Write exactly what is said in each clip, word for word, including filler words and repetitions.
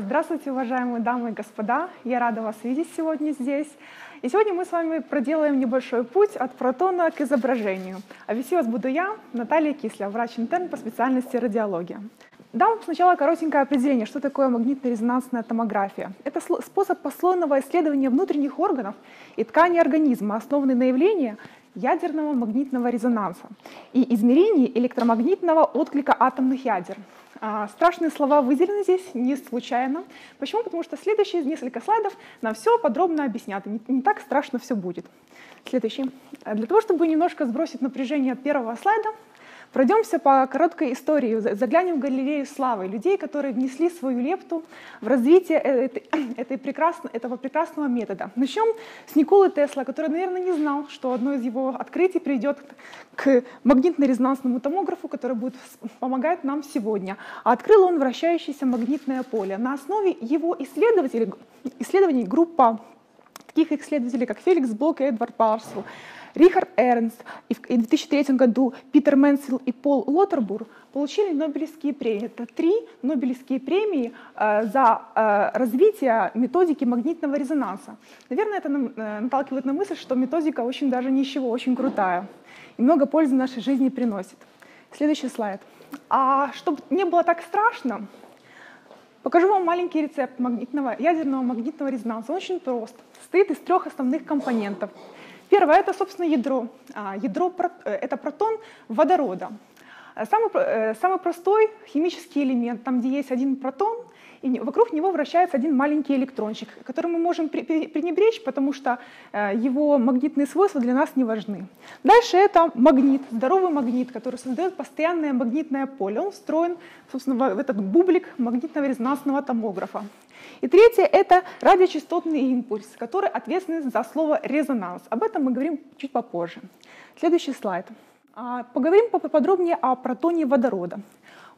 Здравствуйте, уважаемые дамы и господа! Я рада вас видеть сегодня здесь. И сегодня мы с вами проделаем небольшой путь от протона к изображению. А вести вас буду я, Наталья Кислева, врач-интерн по специальности радиология. Дам сначала коротенькое определение, что такое магнитно-резонансная томография. Это способ послойного исследования внутренних органов и тканей организма, основанный на явлении ядерного магнитного резонанса и измерении электромагнитного отклика атомных ядер. Страшные слова выделены здесь не случайно. Почему? Потому что следующие несколько слайдов нам все подробно объяснят. Не так страшно все будет. Следующий. Для того, чтобы немножко сбросить напряжение от первого слайда, пройдемся по короткой истории, заглянем в галерею славы, людей, которые внесли свою лепту в развитие этой, этой прекрасно, этого прекрасного метода. Начнем с Николы Тесла, который, наверное, не знал, что одно из его открытий приведет к магнитно-резонансному томографу, который будет помогать нам сегодня. А открыл он вращающееся магнитное поле. На основе его исследователей, исследований группа таких исследователей, как Феликс Блок и Эдвард Парсел, Рихард Эрнст и в две тысячи третьем году Питер Мэнсвилл и Пол Лотербург получили Нобелевские премии. Это три Нобелевские премии за развитие методики магнитного резонанса. Наверное, это наталкивает на мысль, что методика очень даже ничего, очень крутая. И много пользы нашей жизни приносит. Следующий слайд. А чтобы не было так страшно, покажу вам маленький рецепт магнитного, ядерного магнитного резонанса. Он очень прост. Состоит из трех основных компонентов. Первое — это, собственно, ядро. Ядро — это протон водорода. Самый, самый простой химический элемент, там, где есть один протон, и вокруг него вращается один маленький электрончик, который мы можем пренебречь, потому что его магнитные свойства для нас не важны. Дальше это магнит, здоровый магнит, который создает постоянное магнитное поле. Он встроен, собственно, в этот бублик магнитного резонансного томографа. И третье — это радиочастотный импульс, который ответственен за слово «резонанс». Об этом мы говорим чуть попозже. Следующий слайд. Поговорим поподробнее о протоне водорода.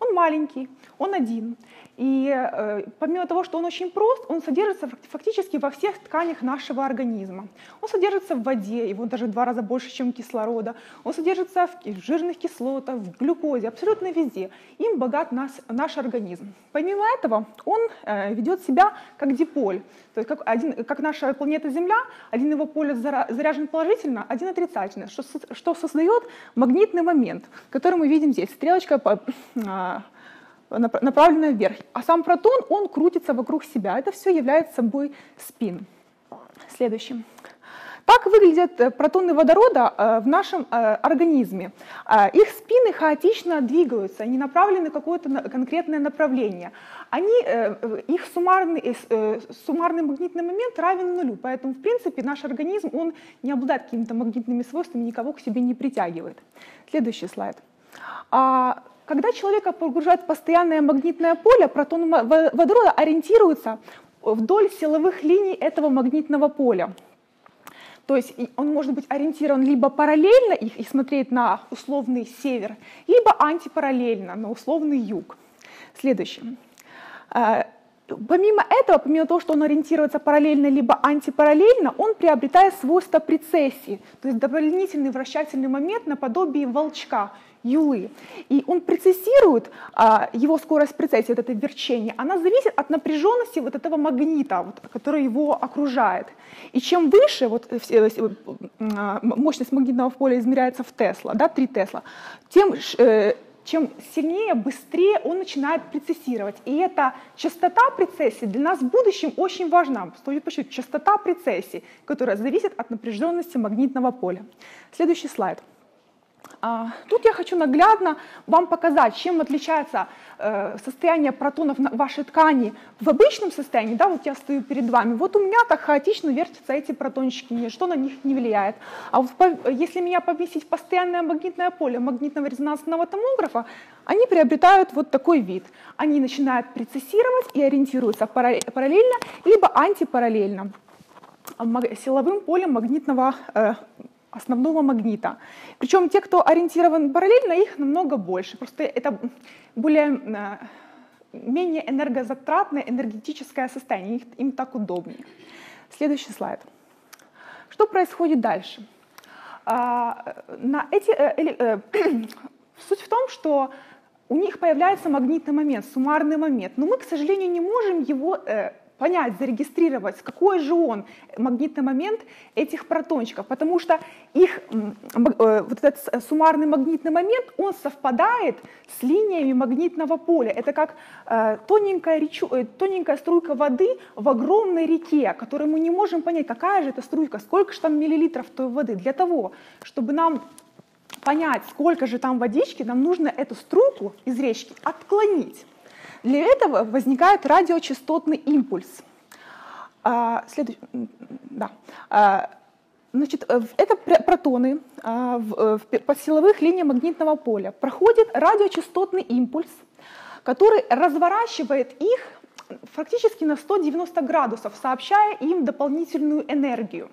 Он маленький, он один. И э, помимо того, что он очень прост, он содержится фактически во всех тканях нашего организма. Он содержится в воде, его даже в два раза больше, чем кислорода. Он содержится в, в жирных кислотах, в глюкозе, абсолютно везде. Им богат нас, наш организм. Помимо этого, он э, ведет себя как диполь. То есть как, один, как наша планета Земля, один его полюс заряжен положительно, один отрицательно, что, что создает магнитный момент, который мы видим здесь. Стрелочка по... Э, направлена вверх. А сам протон, он крутится вокруг себя. Это все является собой спин. Следующим. Так выглядят протоны водорода в нашем организме. Их спины хаотично двигаются, они направлены в какое-то конкретное направление. Они, их суммарный, суммарный магнитный момент равен нулю, поэтому, в принципе, наш организм, он не обладает какими-то магнитными свойствами, никого к себе не притягивает. Следующий слайд. Когда человека погружает в постоянное магнитное поле, протон водорода ориентируется вдоль силовых линий этого магнитного поля. То есть он может быть ориентирован либо параллельно их и смотреть на условный север, либо антипараллельно на условный юг. Следующее. Помимо этого, помимо того, что он ориентируется параллельно либо антипараллельно, он приобретает свойство прецессии, то есть дополнительный вращательный момент наподобие волчка, юлы. И он прецессирует, его скорость прецессии, вот это верчение, она зависит от напряженности вот этого магнита, вот, который его окружает. И чем выше вот, мощность магнитного поля измеряется в Тесла, да, три Тесла, тем... чем сильнее, быстрее он начинает прецессировать. И эта частота прецессии для нас в будущем очень важна. Стоит почитать, частота прецессии, которая зависит от напряженности магнитного поля. Следующий слайд. Тут я хочу наглядно вам показать, чем отличается состояние протонов в вашей ткани в обычном состоянии. Да, вот я стою перед вами, вот у меня так хаотично вертятся эти протончики, ничто на них не влияет. А вот если меня поместить в постоянное магнитное поле магнитного резонансного томографа, они приобретают вот такой вид. Они начинают прецессировать и ориентируются параллельно либо антипараллельно силовым полем магнитного э, основного магнита. Причем те, кто ориентирован параллельно, их намного больше. Просто это более, менее энергозатратное энергетическое состояние, им так удобнее. Следующий слайд. Что происходит дальше? На эти, э, э, э, суть в том, что у у них появляется магнитный момент, суммарный момент, но мы, к сожалению, не можем его э, понять, зарегистрировать, какой же он магнитный момент этих протончиков, потому что их, э, вот этот суммарный магнитный момент, он совпадает с линиями магнитного поля. Это как э, тоненькая, речу, э, тоненькая струйка воды в огромной реке, которую мы не можем понять, какая же эта струйка, сколько же там миллилитров той воды. Для того, чтобы нам понять, сколько же там водички, нам нужно эту струйку из речки отклонить. Для этого возникает радиочастотный импульс. А, следующий, да. а, значит, это протоны а, в, в, по силовых линиях магнитного поля. Проходит радиочастотный импульс, который разворачивает их фактически на сто девяносто градусов, сообщая им дополнительную энергию.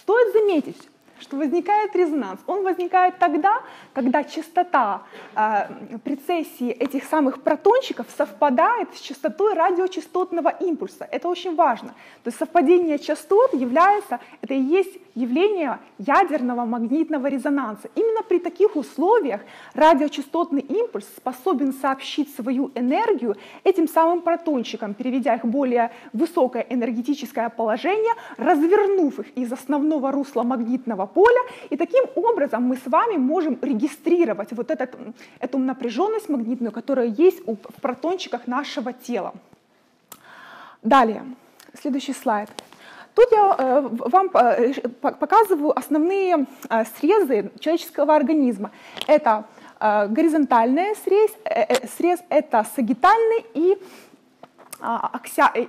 Стоит заметить, что возникает резонанс. Он возникает тогда, когда частота э, прецессии этих самых протончиков совпадает с частотой радиочастотного импульса. Это очень важно. То есть совпадение частот является, это и есть явление ядерного магнитного резонанса. Именно при таких условиях радиочастотный импульс способен сообщить свою энергию этим самым протончикам, переведя их в более высокое энергетическое положение, развернув их из основного русла магнитного поля, и таким образом мы с вами можем регистрировать вот этот, эту напряженность магнитную, которая есть в протончиках нашего тела. Далее, следующий слайд. Тут я вам показываю основные срезы человеческого организма. Это горизонтальный срез, срез это сагитальный и,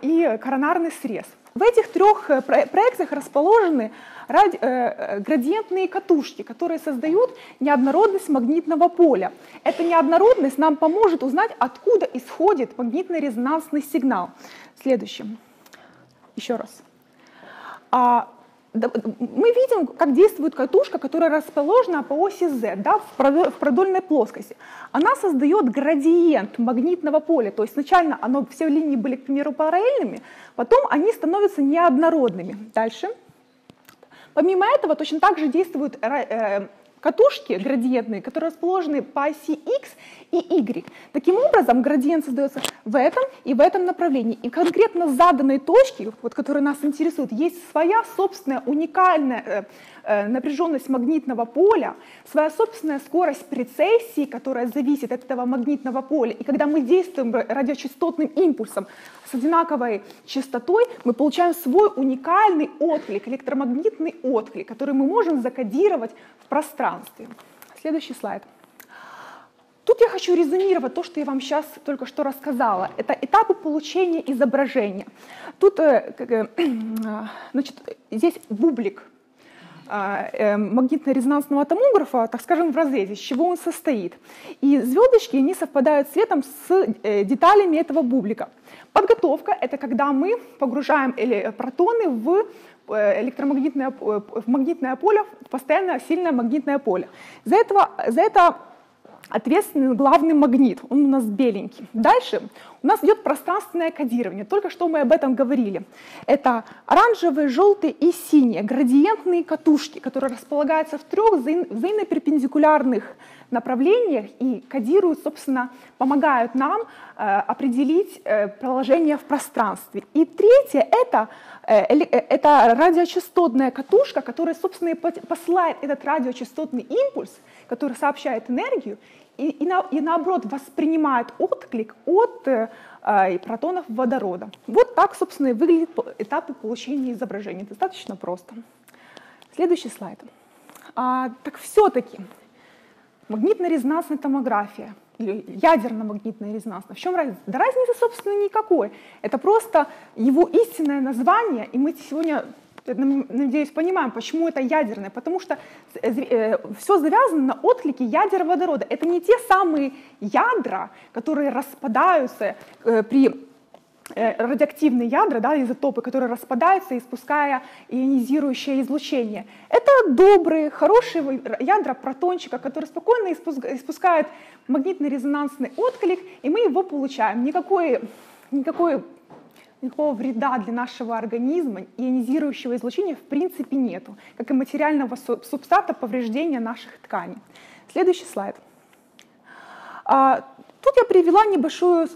и коронарный срез. В этих трех проекциях расположены градиентные катушки, которые создают неоднородность магнитного поля. Эта неоднородность нам поможет узнать, откуда исходит магнитно-резонансный сигнал. Следующим. Еще раз. Мы видим, как действует катушка, которая расположена по оси Z, да, в продольной плоскости. Она создает градиент магнитного поля, то есть сначала оно, все линии были, к примеру, параллельными, потом они становятся неоднородными. Дальше. Помимо этого точно так же действуют катушки градиентные, которые расположены по оси X и Y. Таким образом, градиент создается в этом и в этом направлении. И конкретно заданной точке, вот, которая нас интересует, есть своя собственная уникальная э, напряженность магнитного поля, своя собственная скорость прецессии, которая зависит от этого магнитного поля. И когда мы действуем радиочастотным импульсом с одинаковой частотой, мы получаем свой уникальный отклик, электромагнитный отклик, который мы можем закодировать в пространстве. Следующий слайд. Тут я хочу резюмировать то, что я вам сейчас только что рассказала. Это этапы получения изображения. Тут, значит, здесь бублик магнитно-резонансного томографа, так скажем, в разрезе, из чего он состоит. И звездочки, они совпадают цветом с деталями этого бублика. Подготовка – это когда мы погружаем протоны в электромагнитное в магнитное поле, в постоянно сильное магнитное поле. За, этого, за это ответственен главный магнит, он у нас беленький. Дальше у нас идет пространственное кодирование, только что мы об этом говорили. Это оранжевые, желтые и синие градиентные катушки, которые располагаются в трех взаимоперпендикулярных направлениях и кодируют, собственно, помогают нам э, определить э, положение в пространстве. И третье – это, э, э, это радиочастотная катушка, которая, собственно, и посылает этот радиочастотный импульс, который сообщает энергию, и, и, на, и наоборот воспринимает отклик от э, э, протонов водорода. Вот так, собственно, и выглядят этапы получения изображения. Достаточно просто. Следующий слайд. А, так все-таки... Магнитно-резонансная томография или ядерно-магнитная резонансная. В чем разница? Да разницы, собственно, никакой. Это просто его истинное название, и мы сегодня, надеюсь, понимаем, почему это ядерное. Потому что все завязано на отклике ядер водорода. Это не те самые ядра, которые распадаются при... радиоактивные ядра, да, изотопы, которые распадаются, испуская ионизирующее излучение. Это добрые, хорошие ядра протончика, которые спокойно испускают магнитно-резонансный отклик, и мы его получаем. Никакой, никакой, никакого вреда для нашего организма ионизирующего излучения в принципе нету, как и материального субстрата повреждения наших тканей. Следующий слайд. Тут я привела небольшое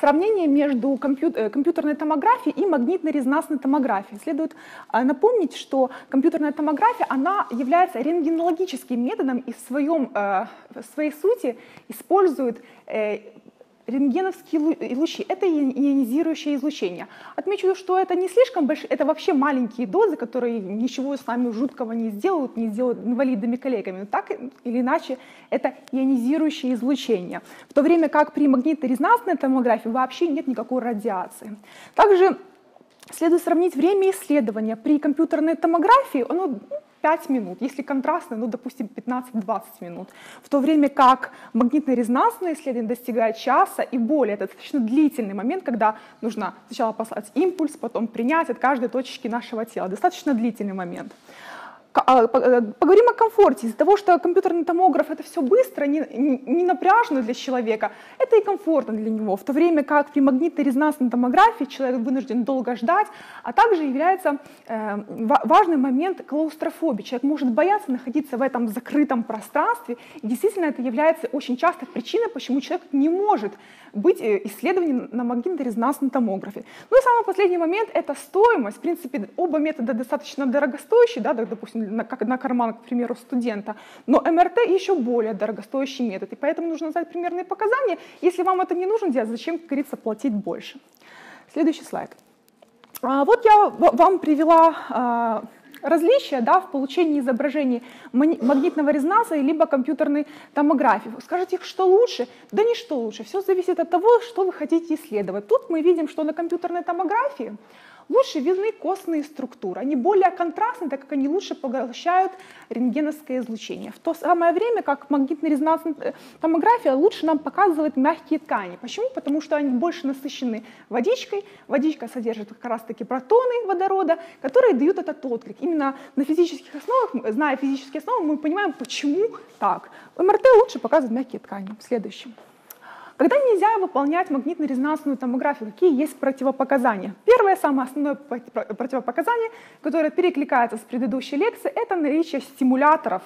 сравнение между компьютерной томографией и магнитно-резонансной томографией. Следует напомнить, что компьютерная томография, она является рентгенологическим методом и в, своем, в своей сути использует рентгеновские лучи, это ионизирующее излучение. Отмечу, что это не слишком большие, это вообще маленькие дозы, которые ничего с нами жуткого не сделают, не сделают инвалидными коллегами. Но так или иначе, это ионизирующее излучение. В то время как при магнитно-резонансной томографии вообще нет никакой радиации. Также следует сравнить время исследования. При компьютерной томографии оно пять минут, если контрастно, ну, допустим, пятнадцать-двадцать минут. В то время как магнитно-резонансное исследование достигает часа и более. Это достаточно длительный момент, когда нужно сначала послать импульс, потом принять от каждой точки нашего тела. Достаточно длительный момент. Поговорим о комфорте. Из-за того, что компьютерный томограф — это все быстро, не, не, не напряжно для человека, это и комфортно для него. В то время как при магнитно-резонансной томографии человек вынужден долго ждать, а также является э, важный момент клаустрофобии. Человек может бояться находиться в этом закрытом пространстве, и действительно это является очень часто причиной, почему человек не может быть исследован на магнитно-резонансной томографе. Ну и самый последний момент — это стоимость. В принципе, оба метода достаточно дорогостоящие, да, допустим, На, как, на карман, к примеру, студента, но МРТ еще более дорогостоящий метод, и поэтому нужно знать примерные показания. Если вам это не нужно делать, зачем, как говорится, платить больше? Следующий слайд. А, вот я вам привела а, различия, да, в получении изображений магнитного резонанса либо компьютерной томографии. Скажите, что лучше? Да не что лучше, все зависит от того, что вы хотите исследовать. Тут мы видим, что на компьютерной томографии лучше видны костные структуры, они более контрастны, так как они лучше поглощают рентгеновское излучение. В то самое время, как магнитно-резонансная томография лучше нам показывает мягкие ткани. Почему? Потому что они больше насыщены водичкой, водичка содержит как раз-таки протоны водорода, которые дают этот отклик. Именно на физических основах, зная физические основы, мы понимаем, почему так. МРТ лучше показывает мягкие ткани. Следующий. Когда нельзя выполнять магнитно-резонансную томографию, какие есть противопоказания? Первое, самое основное противопоказание, которое перекликается с предыдущей лекции, это наличие стимуляторов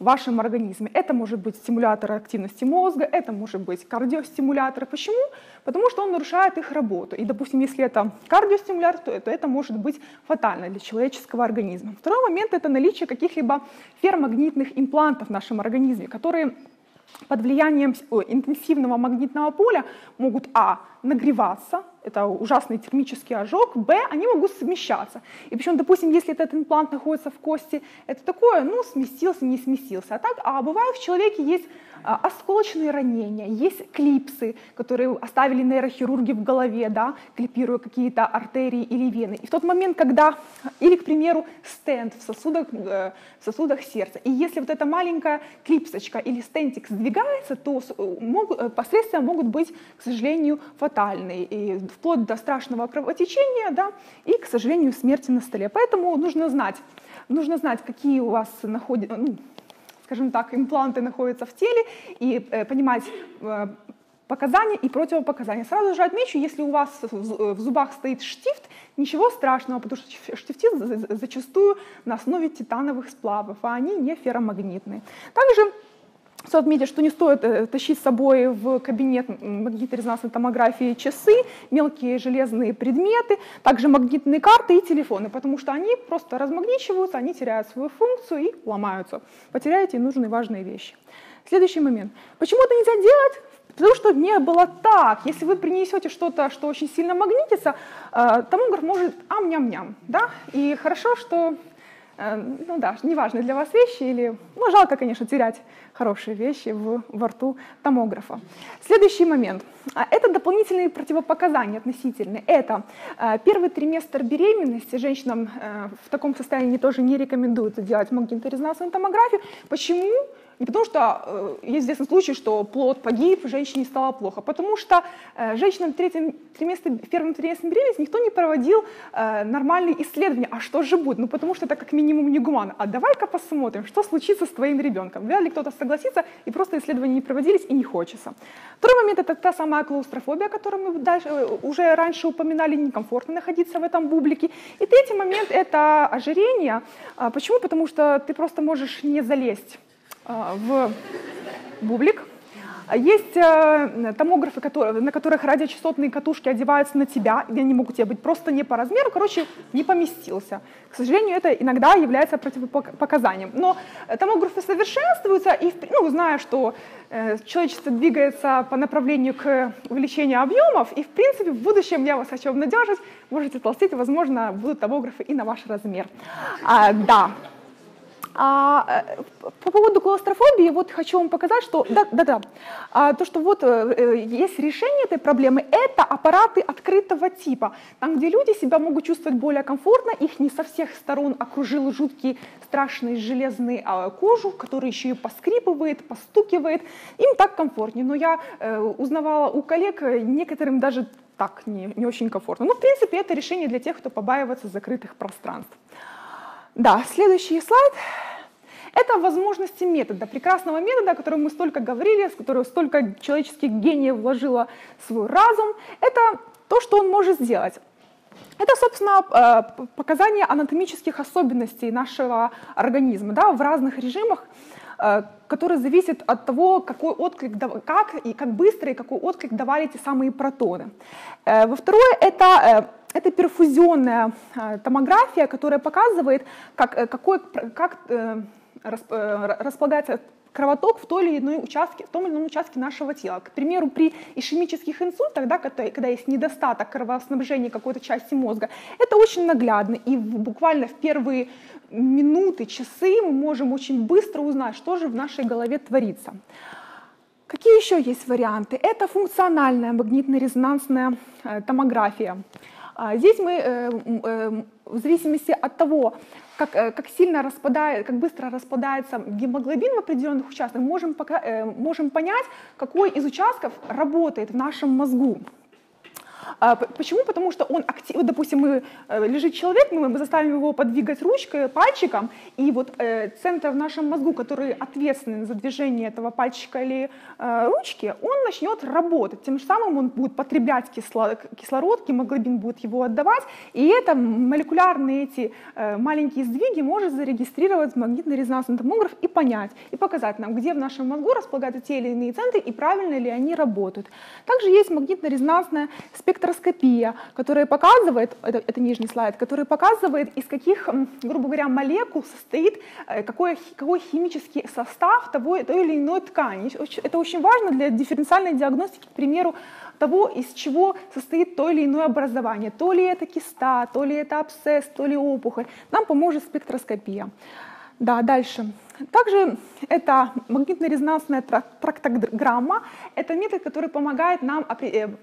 в вашем организме. Это может быть стимулятор активности мозга, это может быть кардиостимулятор. Почему? Потому что он нарушает их работу. И, допустим, если это кардиостимулятор, то, то это может быть фатально для человеческого организма. Второй момент — это наличие каких-либо ферромагнитных имплантов в нашем организме, которые под влиянием интенсивного магнитного поля могут а. нагреваться, это ужасный термический ожог, б. они могут совмещаться. И причем, допустим, если этот имплант находится в кости, это такое, ну, сместился, не сместился. А так, а бывает, в человеке есть осколочные ранения, есть клипсы, которые оставили нейрохирурги в голове, да, клипируя какие-то артерии или вены. И в тот момент, когда, или, к примеру, стенд в сосудах, в сосудах сердца, и если вот эта маленькая клипсочка или стентик сдвигается, то могут, последствия могут быть, к сожалению, фатальные, и вплоть до страшного кровотечения, да, и, к сожалению, смерти на столе. Поэтому нужно знать, нужно знать, какие у вас находятся, ну, скажем так, импланты находятся в теле, и э, понимать э, показания и противопоказания. Сразу же отмечу, если у вас в зубах стоит штифт, ничего страшного, потому что штифты зачастую на основе титановых сплавов, а они не ферромагнитные. Также стоит отметить, что не стоит тащить с собой в кабинет магнитно-резонансной томографии часы, мелкие железные предметы, также магнитные карты и телефоны, потому что они просто размагничиваются, они теряют свою функцию и ломаются. Потеряете нужные важные вещи. Следующий момент. Почему это нельзя делать? Потому что не было так. Если вы принесете что-то, что очень сильно магнитится, томограф может ам-ням-ням. Да? И хорошо, что... Ну да, неважно для вас вещи или... Ну, жалко, конечно, терять хорошие вещи в, во рту томографа. Следующий момент. Это дополнительные противопоказания относительные. Это первый триместр беременности. Женщинам в таком состоянии тоже не рекомендуется делать магнитно-резонансную томографию. Почему? Не потому что есть известный случай, что плод погиб, женщине стало плохо, потому что женщинам в, третьем триместре, в первом триместре беременности никто не проводил нормальные исследования. А что же будет? Ну потому что это как минимум негуманно. А давай-ка посмотрим, что случится с твоим ребенком. Вряд ли кто-то согласится, и просто исследования не проводились, и не хочется. Второй момент — это та самая клаустрофобия, о которой мы дальше, уже раньше упоминали, некомфортно находиться в этом бублике. И третий момент — это ожирение. Почему? Потому что ты просто можешь не залезть в бублик, Есть томографы, которые, на которых радиочастотные катушки одеваются на тебя, и они могут тебе быть просто не по размеру, короче, не поместился. К сожалению, это иногда является противопоказанием. Но томографы совершенствуются, и, ну, зная, что человечество двигается по направлению к увеличению объемов, и, в принципе, в будущем, я вас хочу обнадежить, можете толстеть, возможно, будут томографы и на ваш размер. А, да. А, по поводу клаустрофобии, вот хочу вам показать, что, да, да, да, а, то, что вот э, есть решение этой проблемы, это аппараты открытого типа, там, где люди себя могут чувствовать более комфортно, их не со всех сторон окружил жуткий, страшный железный э, кожу, который еще и поскрипывает, постукивает, им так комфортнее, но я э, узнавала у коллег, некоторым даже так не, не очень комфортно, но в принципе это решение для тех, кто побаивается закрытых пространств. Да, следующий слайд – это возможности метода, прекрасного метода, о котором мы столько говорили, с которого столько человеческих гениев вложило свой разум. Это то, что он может сделать. Это, собственно, показания анатомических особенностей нашего организма, да, в разных режимах, который зависит от того, какой отклик, как и как быстро и какой отклик давали эти самые протоны. Во второе, это, это перфузионная томография, которая показывает, как, какой, как располагается кровоток в той или иной участке, в том или ином участке нашего тела. К примеру, при ишемических инсультах, да, когда, когда есть недостаток кровоснабжения какой-то части мозга, это очень наглядно. И в, буквально в первые минуты, часы мы можем очень быстро узнать, что же в нашей голове творится. Какие еще есть варианты? Это функциональная магнитно-резонансная э, томография. А здесь мы э, э, в зависимости от того, как, как сильно распадает, как быстро распадается гемоглобин в определенных участках, можем, пока, э, можем понять, какой из участков работает в нашем мозгу. А, почему? Потому что он актив, вот, допустим, мы, э, лежит человек, мы, мы заставим его подвигать ручкой, пальчиком, и вот э, центр в нашем мозгу, который ответственен за движение этого пальчика или э, ручки, он начнет работать. Тем же самым он будет потреблять кисло, кислород, гемоглобин будет его отдавать, и это молекулярные эти э, маленькие сдвиги может зарегистрировать магнитно-резонансный томограф и понять, и показать нам, где в нашем мозгу располагаются те или иные центры и правильно ли они работают. Также есть магнитно-резонансная спектроскопия, спектроскопия, которая показывает, это, это нижний слайд, который показывает, из каких, грубо говоря, молекул состоит, какой, какой химический состав того, той или иной ткани. Это очень важно для дифференциальной диагностики, к примеру, того, из чего состоит то или иное образование. То ли это киста, то ли это абсцесс, то ли опухоль. Нам поможет спектроскопия. Да, дальше. Также это магнитно-резонансная трактограмма. Это метод, который помогает нам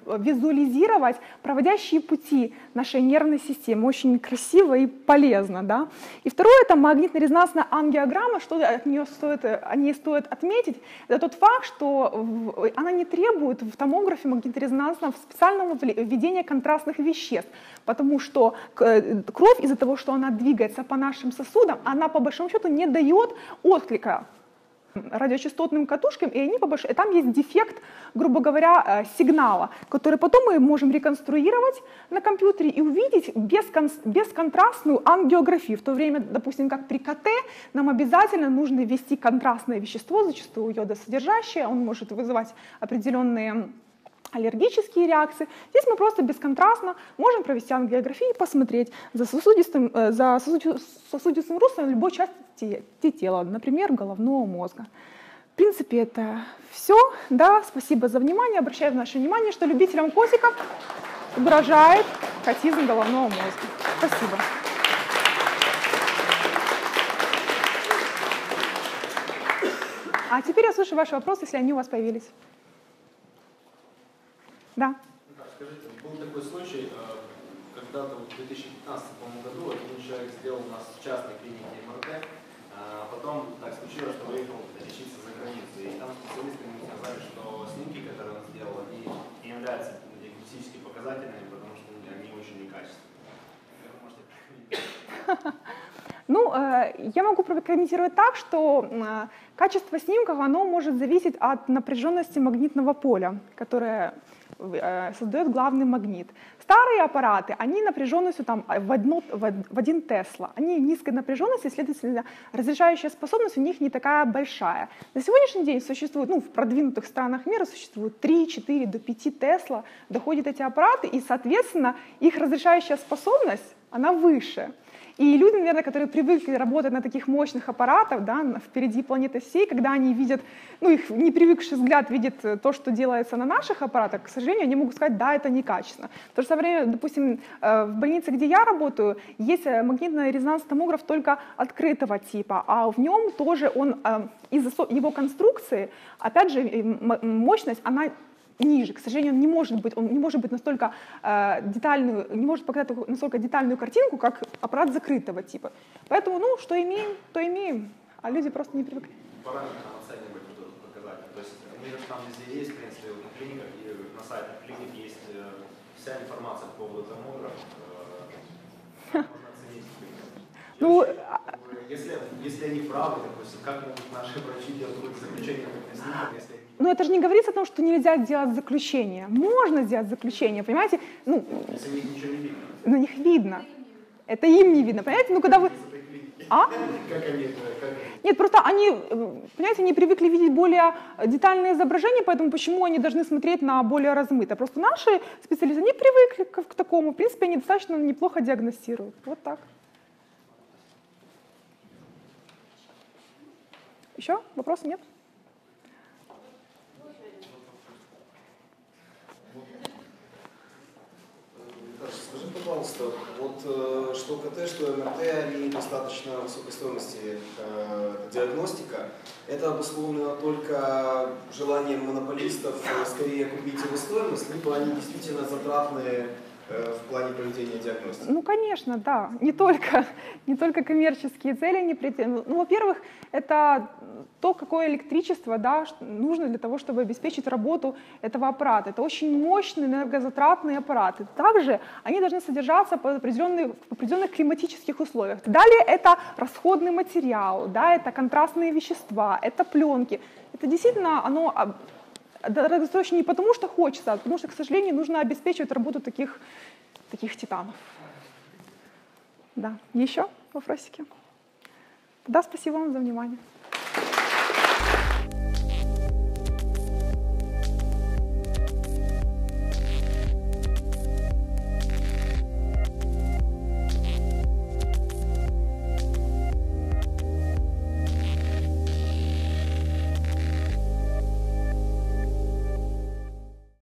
визуализировать проводящие пути нашей нервной системы. Очень красиво и полезно. Да? И второе, это магнитно-резонансная ангиограмма. Что от нее стоит, о ней стоит отметить, это тот факт, что она не требует в томографе магнитно-резонансного специального введения контрастных веществ, потому что кровь из-за того, что она двигается по нашим сосудам, она по большому счету не дает отклика радиочастотным катушкам, и они побольше, и там есть дефект, грубо говоря, сигнала, который потом мы можем реконструировать на компьютере и увидеть бесконтрастную ангиографию, в то время, допустим, как при КТ нам обязательно нужно ввести контрастное вещество, зачастую йодосодержащее, он может вызывать определенные аллергические реакции. Здесь мы просто бесконтрастно можем провести ангиографию и посмотреть за сосудистым, за сосудистым руслом любой части тела, например, головного мозга. В принципе, это все. Да, спасибо за внимание. Обращаю наше внимание, что любителям котиков угрожает котизм головного мозга. Спасибо. А теперь я слышу ваши вопросы, если они у вас появились. Да. Скажите, был такой случай, когда-то в две тысячи пятнадцатом году один человек сделал у нас в частной клинике эм эр тэ, а потом так случилось, что выехал лечиться за границу, и там специалисты ему сказали, что снимки, которые он сделал, они не являются диагностически показательными, потому что они очень некачественные. Ну, я могу прокомментировать так, что качество снимков, оно может зависеть от напряженности магнитного поля, которое создает главный магнит. Старые аппараты, они напряженностью там, в, одно, в один Тесла, они низкой напряженности, следовательно, разрешающая способность у них не такая большая. На сегодняшний день существует, ну, в продвинутых странах мира существует три, четыре, до пяти Тесла, доходят эти аппараты, и, соответственно, их разрешающая способность, она выше. И люди, наверное, которые привыкли работать на таких мощных аппаратах, да, впереди планеты всей, когда они видят, ну, их непривыкший взгляд видит то, что делается на наших аппаратах, к сожалению, они могут сказать, да, это некачественно. Потому что, например, допустим, в больнице, где я работаю, есть магнитно-резонансный томограф только открытого типа, а в нем тоже он, из-за его конструкции, опять же, мощность, она ниже. К сожалению, он не может быть, он не может быть настолько э, детальную, не может показать настолько детальную картинку, как аппарат закрытого типа. Поэтому, ну, что имеем, то имеем, а люди просто не привыкли. Параметры оценивать вот этот показатель. То есть, например, там везде есть, в принципе, на клиниках и на сайтах клиник есть вся информация по поводу томографа. Можно оценить. Ну, если, если они правы, допустим, как могут наши врачи делать заключение, если они... Но это же не говорится о том, что нельзя сделать заключение. Можно сделать заключение, понимаете? Ну, если них ничего не видно. На них видно. Это им не видно, понимаете? Ну, когда вы... А? Как они, как... Нет, просто они, понимаете, они привыкли видеть более детальные изображения, поэтому почему они должны смотреть на более размыто? Просто наши специалисты, они привыкли к, к такому. В принципе, они достаточно неплохо диагностируют. Вот так. Еще? Вопросов нет? Скажи, пожалуйста, вот что КТ, что МРТ, они достаточно высокой стоимости э, диагностика. Это обусловлено только желанием монополистов скорее купить его стоимость, либо они действительно затратные э, в плане проведения диагностики? Ну, конечно, да. Не только, не только коммерческие цели. Не прит... Ну, во-первых, это то, какое электричество, да, нужно для того, чтобы обеспечить работу этого аппарата. Это очень мощные энергозатратные аппараты. Также они должны содержаться в определенных, в определенных климатических условиях. Далее это расходный материал, да, это контрастные вещества, это пленки. Это действительно оно дорогостоящее не потому, что хочется, а потому что, к сожалению, нужно обеспечивать работу таких, таких титанов. Да. Еще вопросики? Да, спасибо вам за внимание.